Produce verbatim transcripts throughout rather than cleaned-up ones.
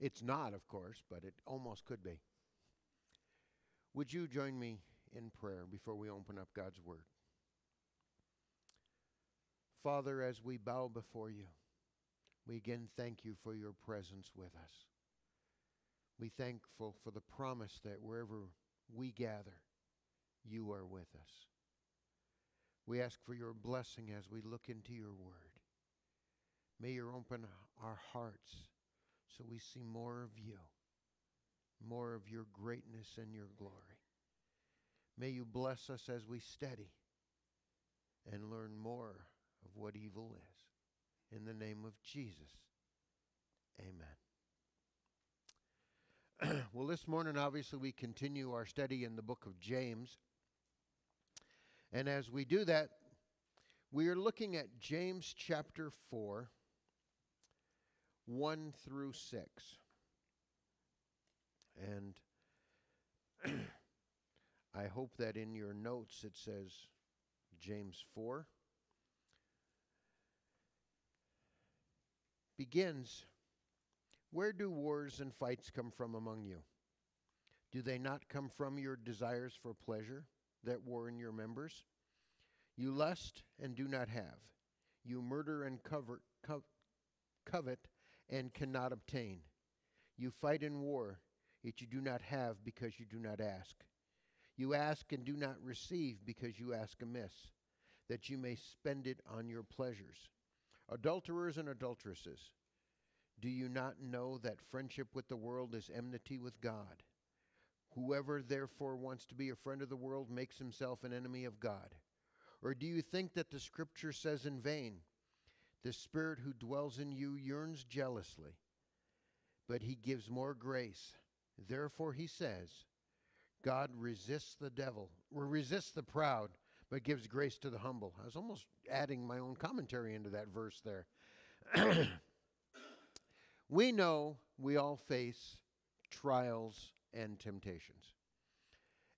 It's not, of course, but it almost could be. Would you join me in prayer before we open up God's Word? Father, as we bow before you, we again thank you for your presence with us. We are thankful for the promise that wherever we gather, you are with us. We ask for your blessing as we look into your word. May you open our hearts so we see more of you, more of your greatness and your glory. May you bless us as we study and learn more of what evil is. In the name of Jesus, amen. Well, this morning, obviously, we continue our study in the book of James. And as we do that, we are looking at James chapter four, one through six. And I hope that in your notes it says James four. Begins, where do wars and fights come from among you? Do they not come from your desires for pleasure that war in your members? You lust and do not have. You murder and covet, covet and cannot obtain. You fight in war, yet you do not have because you do not ask. You ask and do not receive because you ask amiss, that you may spend it on your pleasures. Adulterers and adulteresses, do you not know that friendship with the world is enmity with God? Whoever therefore wants to be a friend of the world makes himself an enemy of God. Or do you think that the Scripture says in vain, the Spirit who dwells in you yearns jealously, but he gives more grace. Therefore he says, God resists the devil, or resists the proud, but gives grace to the humble. I was almost adding my own commentary into that verse there. We know we all face trials and temptations.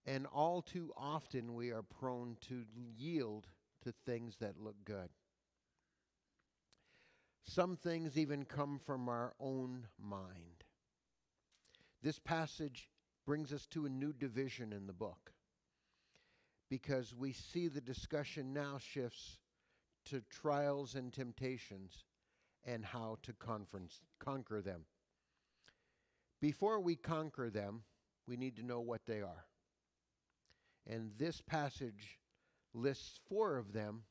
And all too often we are prone to yield to things that look good. Some things even come from our own mind. This passage brings us to a new division in the book, because we see the discussion now shifts to trials and temptations and how to conquer them. Before we conquer them, we need to know what they are. And this passage lists four of them,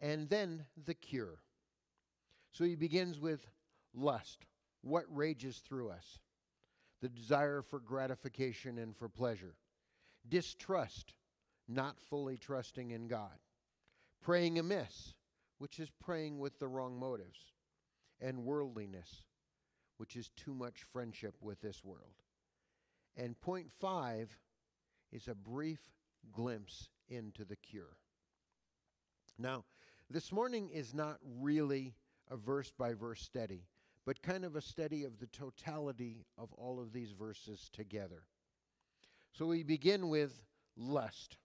and then the cure. So he begins with lust, what rages through us, the desire for gratification and for pleasure, distrust, not fully trusting in God, praying amiss, which is praying with the wrong motives, and worldliness, which is too much friendship with this world. And point five is a brief glimpse into the cure. Now, this morning is not really a verse-by-verse study, but kind of a study of the totality of all of these verses together. So we begin with lust.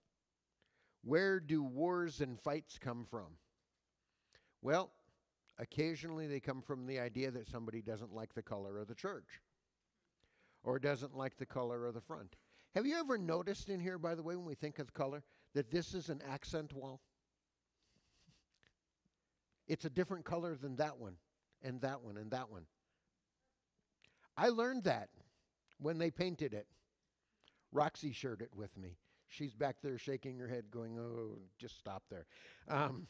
Where do wars and fights come from? Well, occasionally they come from the idea that somebody doesn't like the color of the church or doesn't like the color of the front. Have you ever noticed in here, by the way, when we think of color, that this is an accent wall? It's a different color than that one and that one and that one. I learned that when they painted it. Roxy shared it with me. She's back there shaking her head going, oh, just stop there. Um...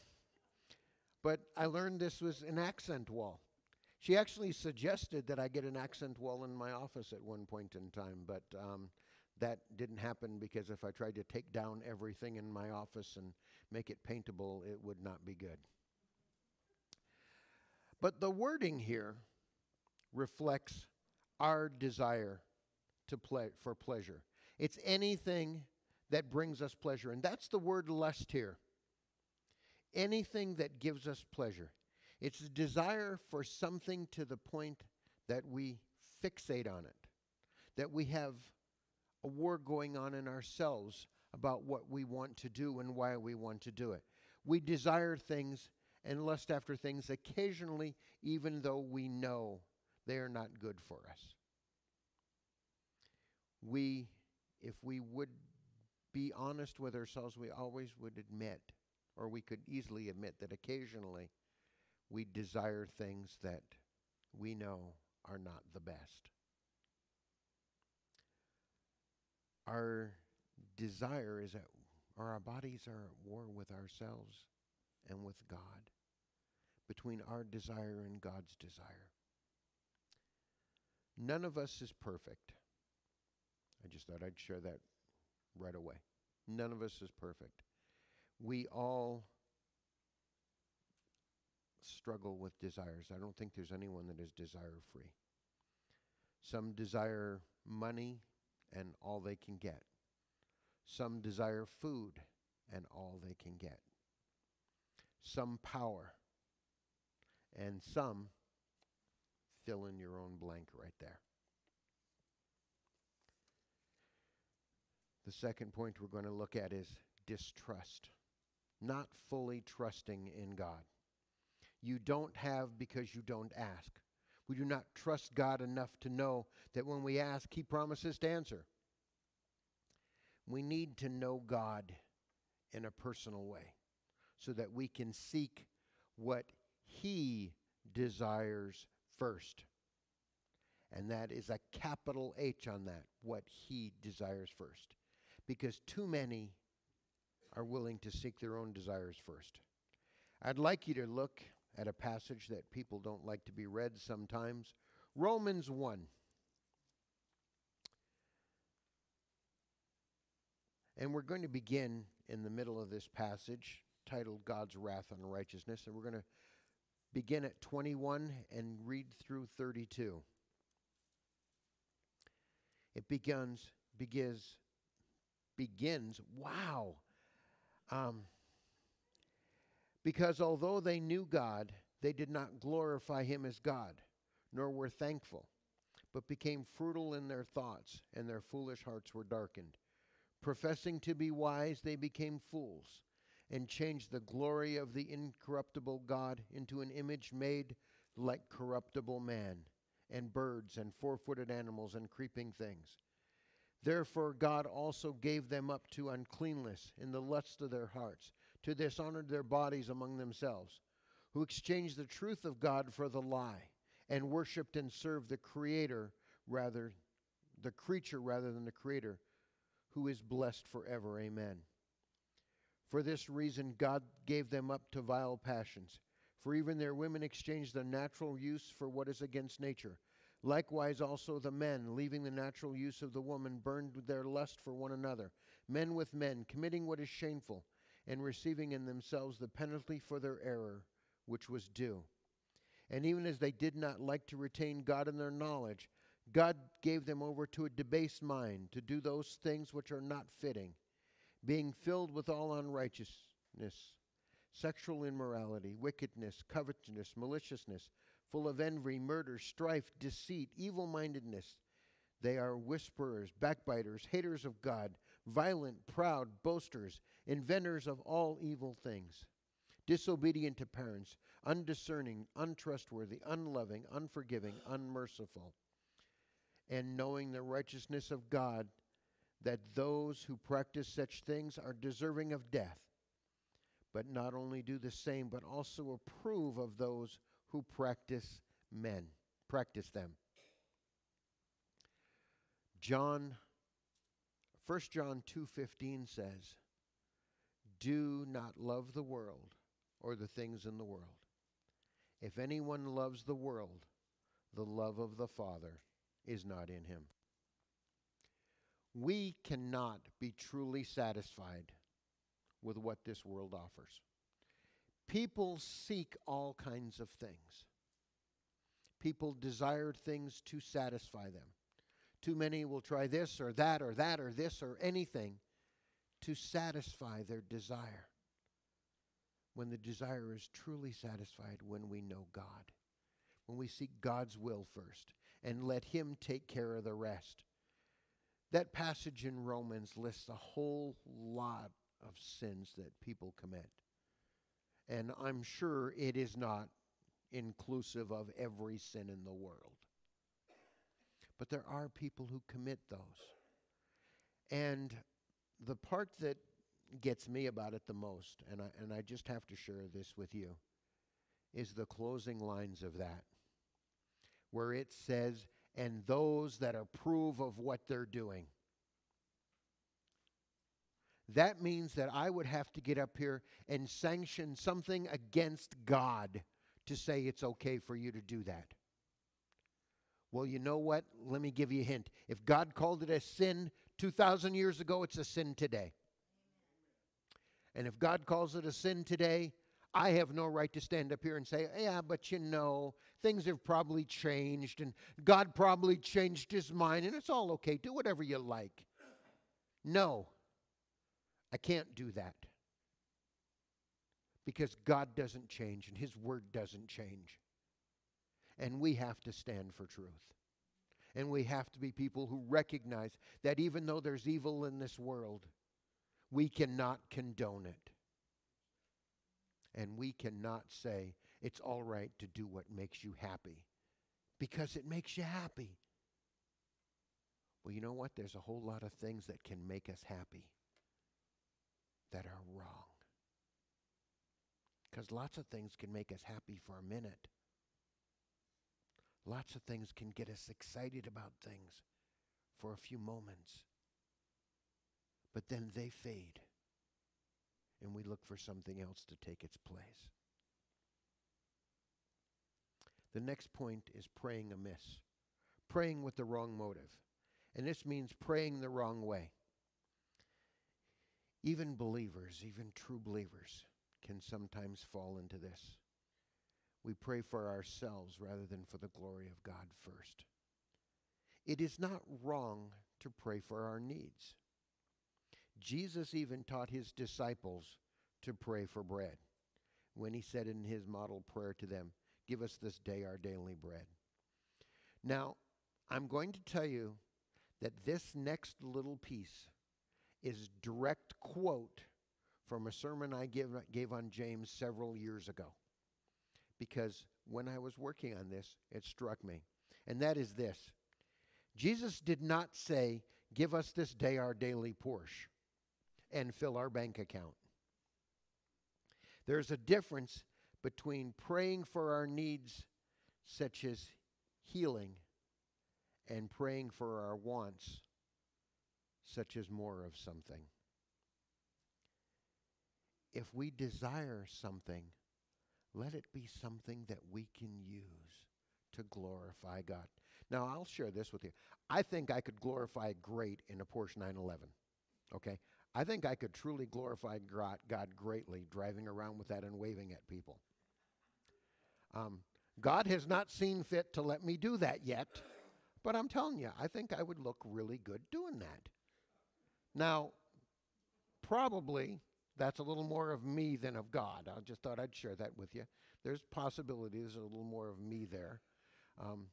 But I learned this was an accent wall. She actually suggested that I get an accent wall in my office at one point in time, but um, that didn't happen, because if I tried to take down everything in my office and make it paintable, it would not be good. But the wording here reflects our desire to ple- for pleasure. It's anything that brings us pleasure, and that's the word lust here. Anything that gives us pleasure. It's a desire for something to the point that we fixate on it, that we have a war going on in ourselves about what we want to do and why we want to do it. We desire things and lust after things occasionally, even though we know They are not good for us. We, if we would be honest with ourselves, we always would admit, or we could easily admit, that occasionally we desire things that we know are not the best. Our desire is at, or our bodies are at war with ourselves and with God, between our desire and God's desire. None of us is perfect. I just thought I'd share that right away. None of us is perfect. We all struggle with desires. I don't think there's anyone that is desire-free. Some desire money and all they can get. Some desire food and all they can get. Some power. And some, fill in your own blank right there. The second point we're going to look at is distrust. Not fully trusting in God. You don't have because you don't ask. We do not trust God enough to know that when we ask, He promises to answer. We need to know God in a personal way so that we can seek what He desires first. And that is a capital H on that, what He desires first. Because too many are willing to seek their own desires first. I'd like you to look at a passage that people don't like to be read sometimes. Romans one. And we're going to begin in the middle of this passage titled God's Wrath on Righteousness. And we're going to begin at twenty-one and read through thirty-two. It begins, begins, begins, wow. Um, because although they knew God, they did not glorify Him as God, nor were thankful, but became futile in their thoughts, and their foolish hearts were darkened. Professing to be wise, they became fools, and changed the glory of the incorruptible God into an image made like corruptible man, and birds, and four-footed animals, and creeping things. Therefore God also gave them up to uncleanness in the lust of their hearts, to dishonor their bodies among themselves, who exchanged the truth of God for the lie, and worshipped and served the Creator rather, the creature rather than the Creator, who is blessed forever. Amen. For this reason God gave them up to vile passions, for even their women exchanged the natural use for what is against nature. Likewise also the men, leaving the natural use of the woman, burned their lust for one another, men with men, committing what is shameful, and receiving in themselves the penalty for their error, which was due. And even as they did not like to retain God in their knowledge, God gave them over to a debased mind, to do those things which are not fitting, being filled with all unrighteousness, sexual immorality, wickedness, covetousness, maliciousness, full of envy, murder, strife, deceit, evil-mindedness. They are whisperers, backbiters, haters of God, violent, proud, boasters, inventors of all evil things, disobedient to parents, undiscerning, untrustworthy, unloving, unforgiving, unmerciful. And knowing the righteousness of God, that those who practice such things are deserving of death, but not only do the same, but also approve of those who practice men, practice them. John, First John two fifteen says, do not love the world or the things in the world. If anyone loves the world, the love of the Father is not in him. We cannot be truly satisfied with what this world offers. People seek all kinds of things. People desire things to satisfy them. Too many will try this or that or that or this or anything to satisfy their desire. When the desire is truly satisfied, when we know God, when we seek God's will first and let Him take care of the rest. That passage in Romans lists a whole lot of sins that people commit. And I'm sure it is not inclusive of every sin in the world. But there are people who commit those. And the part that gets me about it the most, and I, and I just have to share this with you, is the closing lines of that, where it says, and those that approve of what they're doing. That means that I would have to get up here and sanction something against God to say it's okay for you to do that. Well, you know what? Let me give you a hint. If God called it a sin two thousand years ago, it's a sin today. And if God calls it a sin today, I have no right to stand up here and say, yeah, but you know, things have probably changed, and God probably changed his mind, and it's all okay. Do whatever you like. No, I can't do that. Because God doesn't change, and his word doesn't change. And we have to stand for truth. And we have to be people who recognize that even though there's evil in this world, we cannot condone it. And we cannot say it's all right to do what makes you happy, because it makes you happy. Well, you know what? There's a whole lot of things that can make us happy that are wrong. Because lots of things can make us happy for a minute. Lots of things can get us excited about things for a few moments. But then they fade. And we look for something else to take its place. The next point is praying amiss. Praying with the wrong motive. And this means praying the wrong way. Even believers, even true believers, can sometimes fall into this. We pray for ourselves rather than for the glory of God first. It is not wrong to pray for our needs. Jesus even taught his disciples to pray for bread when he said in his model prayer to them, give us this day our daily bread. Now, I'm going to tell you that this next little piece is direct quote from a sermon I give, gave on James several years ago. Because when I was working on this, it struck me. And that is this. Jesus did not say, give us this day our daily Porsche and fill our bank account. There's a difference between praying for our needs, such as healing, and praying for our wants, such as more of something. If we desire something, let it be something that we can use to glorify God. Now, I'll share this with you. I think I could glorify great in a Porsche nine eleven, okay? I think I could truly glorify God greatly driving around with that and waving at people. Um, God has not seen fit to let me do that yet, but I'm telling you, I think I would look really good doing that. Now, probably that's a little more of me than of God. I just thought I'd share that with you. There's possibility there's a little more of me there. Um,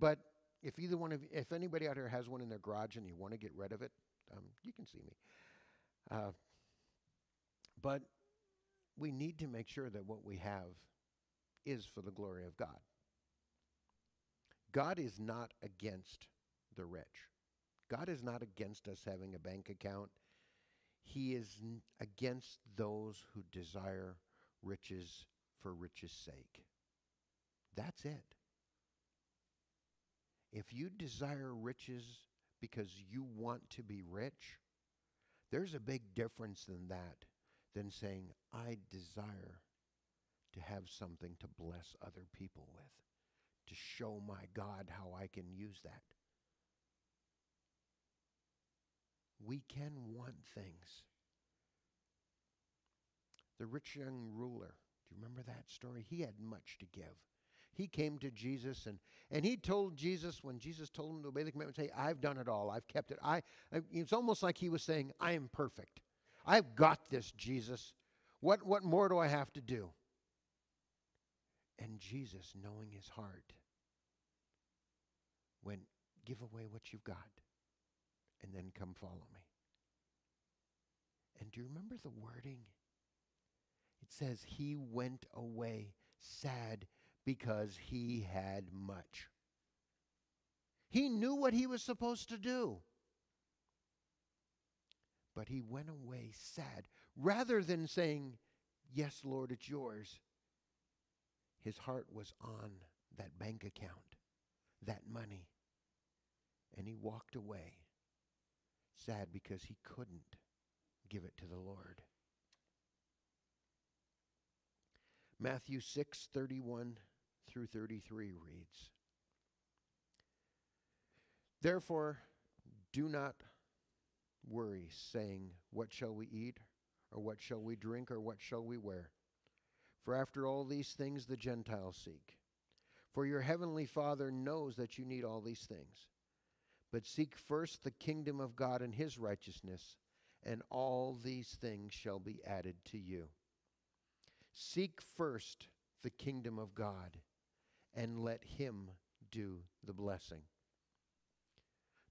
but if either one of you, if anybody out here has one in their garage and you want to get rid of it, um, you can see me. Uh, but we need to make sure that what we have is for the glory of God. God is not against the rich. God is not against us having a bank account. He is against those who desire riches for riches' sake. That's it. If you desire riches because you want to be rich, there's a big difference than that, than saying, I desire to have something to bless other people with, to show my God how I can use that. We can want things. The rich young ruler, do you remember that story? He had much to give. He came to Jesus, and, and he told Jesus, when Jesus told him to obey the commandments, hey, I've done it all. I've kept it. I, I, it's almost like he was saying, I am perfect. I've got this, Jesus. What, what more do I have to do? And Jesus, knowing his heart, went, give away what you've got. And then come follow me. And do you remember the wording? It says he went away sad because he had much. He knew what he was supposed to do. But he went away sad. Rather than saying, yes, Lord, it's yours, his heart was on that bank account, that money. And he walked away sad because he couldn't give it to the Lord. Matthew six, thirty-one through thirty-three reads, therefore, do not worry, saying, what shall we eat? Or what shall we drink? Or what shall we wear? For after all these things the Gentiles seek. For your heavenly Father knows that you need all these things. But seek first the kingdom of God and his righteousness, and all these things shall be added to you. Seek first the kingdom of God, and let him do the blessing.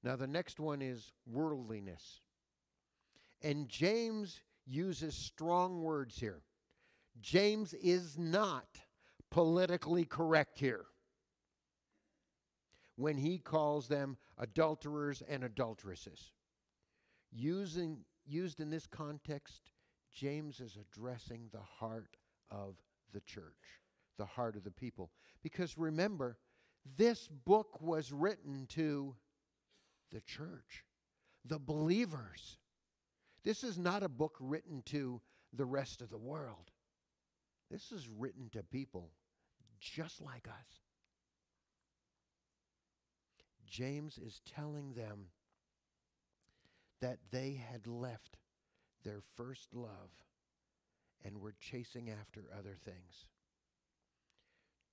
Now the next one is worldliness. And James uses strong words here. James is not politically correct here when he calls them adulterers and adulteresses. Using, used in this context, James is addressing the heart of the church, the heart of the people. Because remember, this book was written to the church, the believers. This is not a book written to the rest of the world. This is written to people just like us. James is telling them that they had left their first love and were chasing after other things.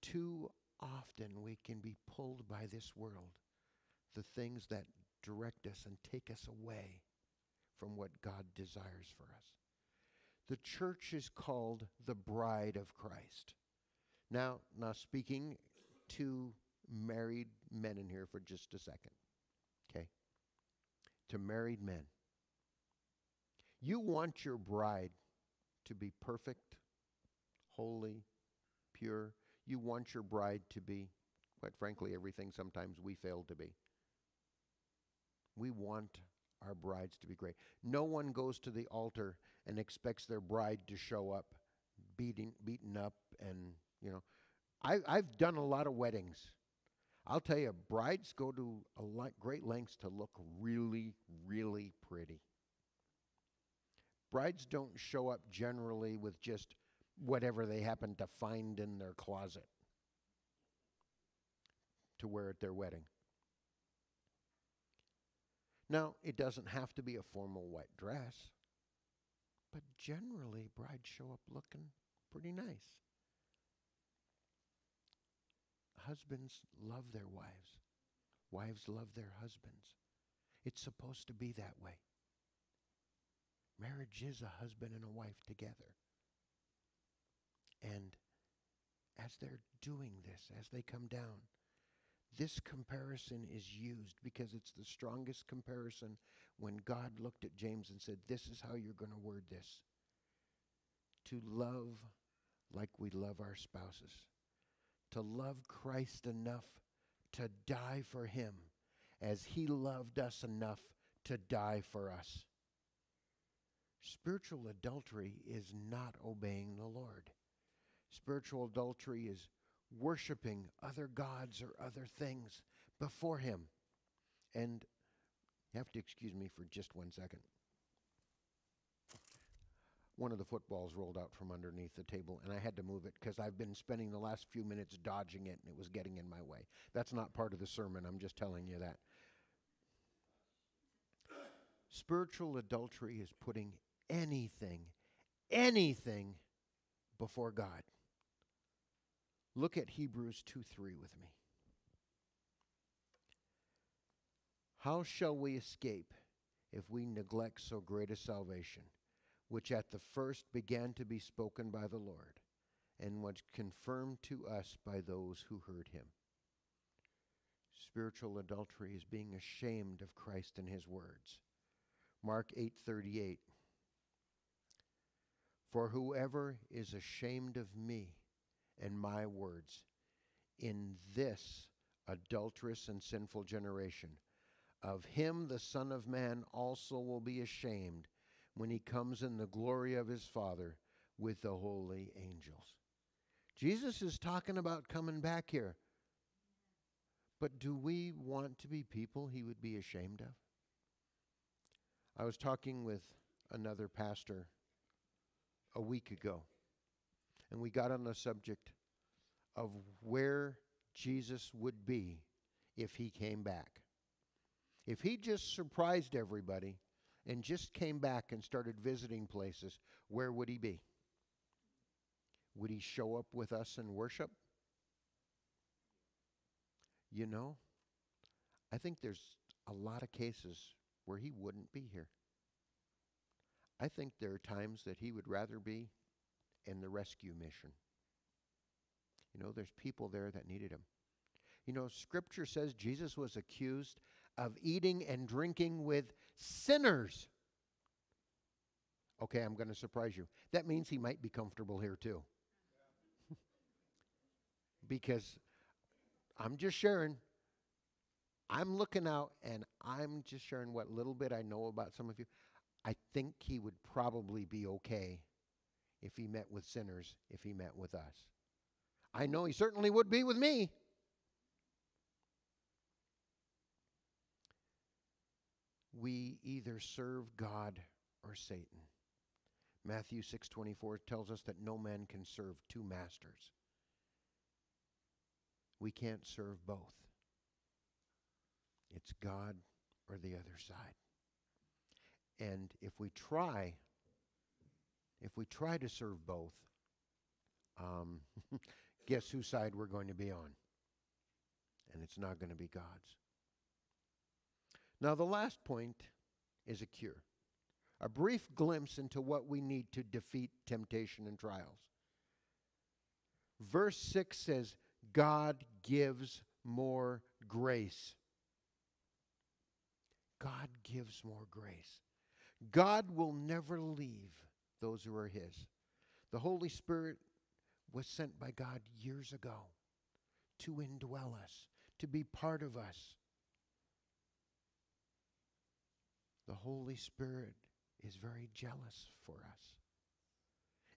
Too often we can be pulled by this world, the things that direct us and take us away from what God desires for us. The church is called the bride of Christ. Now, now speaking to married men in here for just a second, okay? To married men. You want your bride to be perfect, holy, pure. You want your bride to be, quite frankly, everything sometimes we fail to be. We want our brides to be great. No one goes to the altar and expects their bride to show up beating, beaten up and, you know. I, I've done a lot of weddings. I'll tell you, brides go to a lot, great lengths to look really, really pretty. Brides don't show up generally with just whatever they happen to find in their closet to wear at their wedding. Now, it doesn't have to be a formal white dress, but generally brides show up looking pretty nice. Husbands love their wives. Wives love their husbands. It's supposed to be that way. Marriage is a husband and a wife together. And as they're doing this, as they come down, this comparison is used because it's the strongest comparison when God looked at James and said, this is how you're going to word this. To love like we love our spouses. To love Christ enough to die for him as he loved us enough to die for us. Spiritual adultery is not obeying the Lord. Spiritual adultery is worshiping other gods or other things before him. And you have to excuse me for just one second. One of the footballs rolled out from underneath the table, and I had to move it because I've been spending the last few minutes dodging it, and it was getting in my way. That's not part of the sermon. I'm just telling you that. Spiritual adultery is putting anything, anything before God. Look at Hebrews two three with me. How shall we escape if we neglect so great a salvation, which at the first began to be spoken by the Lord, and was confirmed to us by those who heard him? Spiritual adultery is being ashamed of Christ and his words. Mark eight thirty-eight. For whoever is ashamed of me and my words, in this adulterous and sinful generation. Of him the Son of Man also will be ashamed when he comes in the glory of his Father with the holy angels. Jesus is talking about coming back here. But do we want to be people he would be ashamed of? I was talking with another pastor a week ago, and we got on the subject of where Jesus would be if he came back. If he just surprised everybody and just came back and started visiting places, where would he be? Would he show up with us and worship? You know, I think there's a lot of cases where he wouldn't be here. I think there are times that he would rather be in the rescue mission. You know, there's people there that needed him. You know, Scripture says Jesus was accused of eating and drinking with sinners. Okay, I'm going to surprise you. That means he might be comfortable here too. Because I'm just sharing. I'm looking out and I'm just sharing what little bit I know about some of you. I think he would probably be okay if he met with sinners, if he met with us. I know he certainly would be with me. We either serve God or Satan. Matthew six twenty-four tells us that no man can serve two masters. We can't serve both. It's God or the other side. And if we try, if we try to serve both, um, guess whose side we're going to be on? And it's not going to be God's. Now, the last point is a cure. A brief glimpse into what we need to defeat temptation and trials. Verse six says, God gives more grace. God gives more grace. God will never leave those who are his. The Holy Spirit was sent by God years ago to indwell us, to be part of us. The Holy Spirit is very jealous for us.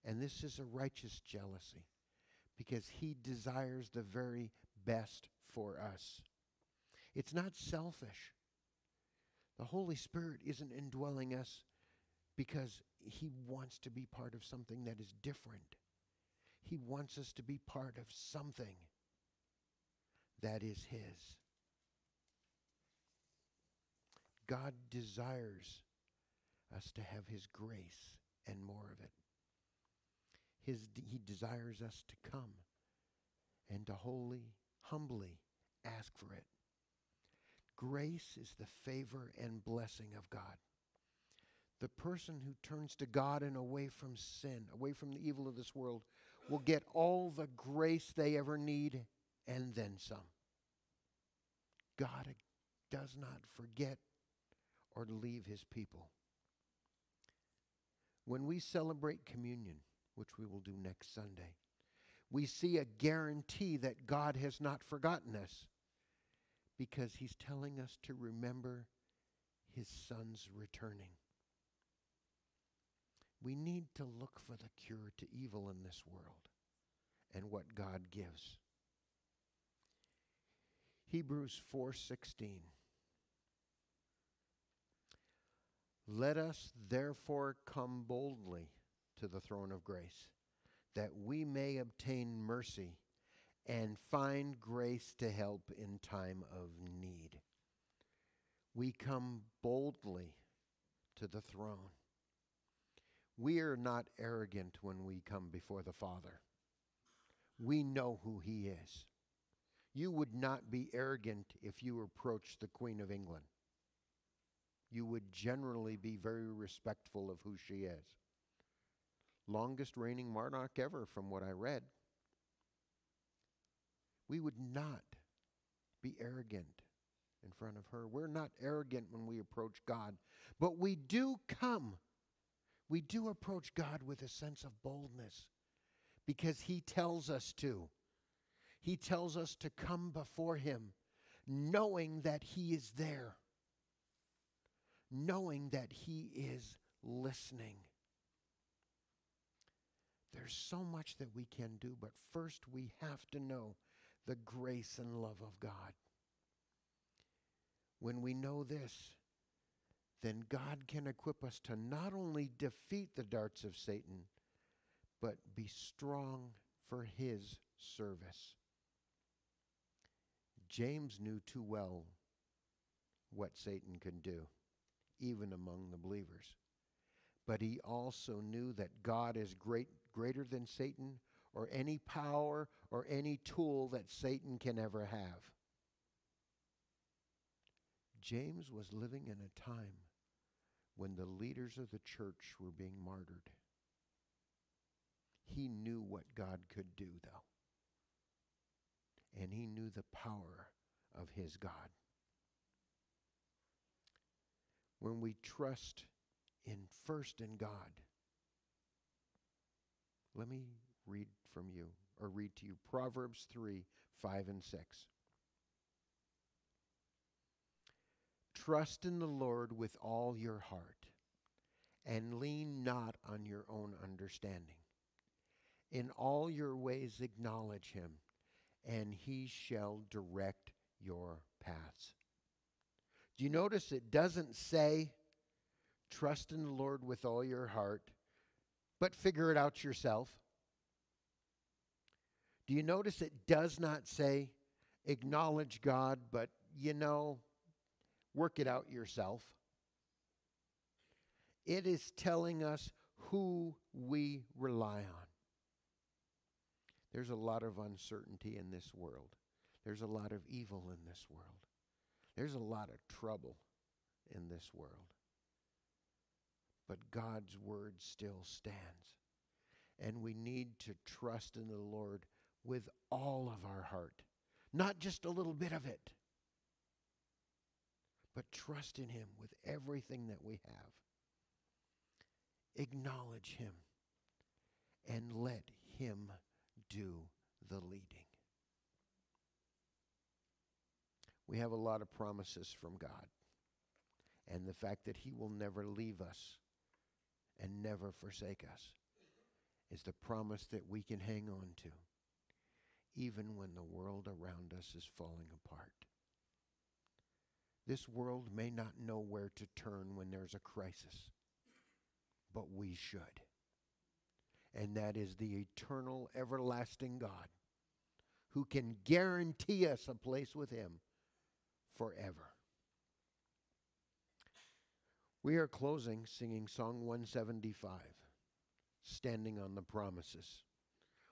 And this is a righteous jealousy because he desires the very best for us. It's not selfish. The Holy Spirit isn't indwelling us because he wants to be part of something that is different. He wants us to be part of something that is his. God desires us to have his grace and more of it. His, he desires us to come and to wholly, humbly ask for it. Grace is the favor and blessing of God. The person who turns to God and away from sin, away from the evil of this world, will get all the grace they ever need and then some. God does not forget or leave his people. When we celebrate communion, which we will do next Sunday, we see a guarantee that God has not forgotten us because he's telling us to remember his son's returning. We need to look for the cure to evil in this world and what God gives. Hebrews four sixteen. Let us therefore come boldly to the throne of grace, that we may obtain mercy and find grace to help in time of need. We come boldly to the throne. We are not arrogant when we come before the Father. We know who he is. You would not be arrogant if you approached the Queen of England. You would generally be very respectful of who she is. Longest reigning monarch ever, from what I read. We would not be arrogant in front of her. We're not arrogant when we approach God, but we do come. We do approach God with a sense of boldness because he tells us to. He tells us to come before him, knowing that he is there, knowing that he is listening. There's so much that we can do, but first we have to know the grace and love of God. When we know this, then God can equip us to not only defeat the darts of Satan, but be strong for his service. James knew too well what Satan could do, even among the believers. But he also knew that God is great, greater than Satan, or any power or any tool that Satan can ever have. James was living in a time when the leaders of the church were being martyred. He knew what God could do, though. And he knew the power of his God. When we trust in first in God, let me read from you, or read to you, Proverbs three, five and six. Trust in the Lord with all your heart, and lean not on your own understanding. In all your ways acknowledge him, and he shall direct your paths. Do you notice it doesn't say, trust in the Lord with all your heart, but figure it out yourself? Do you notice it does not say, acknowledge God, but, you know, work it out yourself? It is telling us who we rely on. There's a lot of uncertainty in this world. There's a lot of evil in this world. There's a lot of trouble in this world. But God's word still stands. And we need to trust in the Lord with all of our heart, not just a little bit of it, but trust in him with everything that we have. Acknowledge him and let him do the leading. We have a lot of promises from God, and the fact that he will never leave us and never forsake us is the promise that we can hang on to, even when the world around us is falling apart. This world may not know where to turn when there's a crisis, but we should. And that is the eternal, everlasting God who can guarantee us a place with him forever. We are closing singing Song one seventy-five, Standing on the Promises.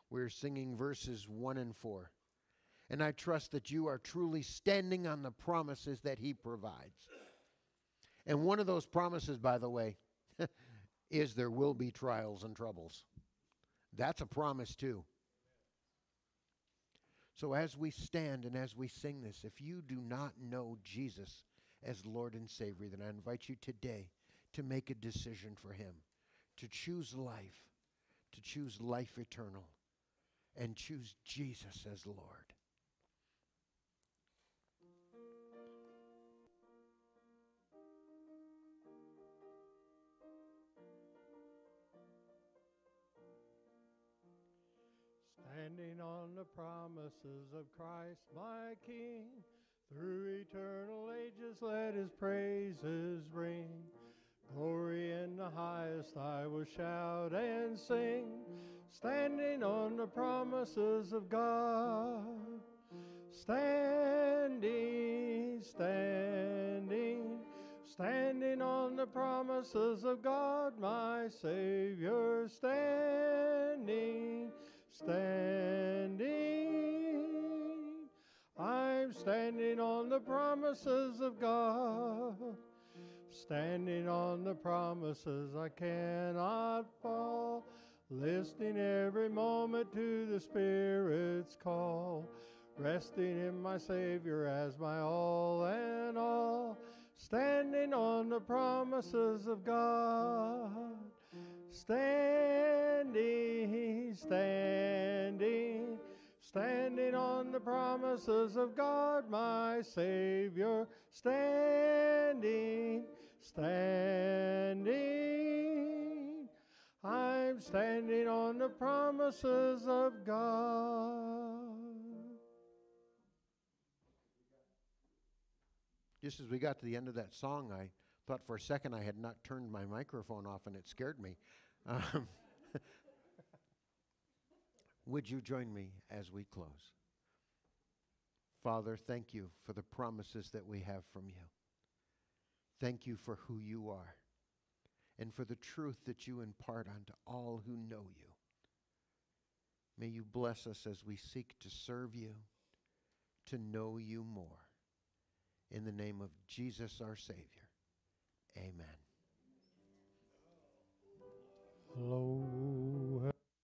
We're singing verses one and four. And I trust that you are truly standing on the promises that he provides. And one of those promises, by the way, is there will be trials and troubles. That's a promise too. So as we stand and as we sing this, if you do not know Jesus as Lord and Savior, then I invite you today to make a decision for him, to choose life, to choose life eternal, and choose Jesus as Lord. Standing on the promises of Christ my King, through eternal ages let his praises ring. Glory in the highest I will shout and sing, standing on the promises of God. Standing, standing, standing on the promises of God, my Savior. Standing, standing, I'm standing on the promises of God. Standing on the promises I cannot fall, listening every moment to the Spirit's call, resting in my Savior as my all and all, standing on the promises of God. Standing, standing, standing. standing on the promises of God, my Savior, standing, standing. I'm standing on the promises of God. Just as we got to the end of that song, I thought for a second I had not turned my microphone off, and it scared me. Um, would you join me as we close? Father, thank you for the promises that we have from you. Thank you for who you are and for the truth that you impart unto all who know you. May you bless us as we seek to serve you, to know you more. In the name of Jesus, our Savior, amen. Hello.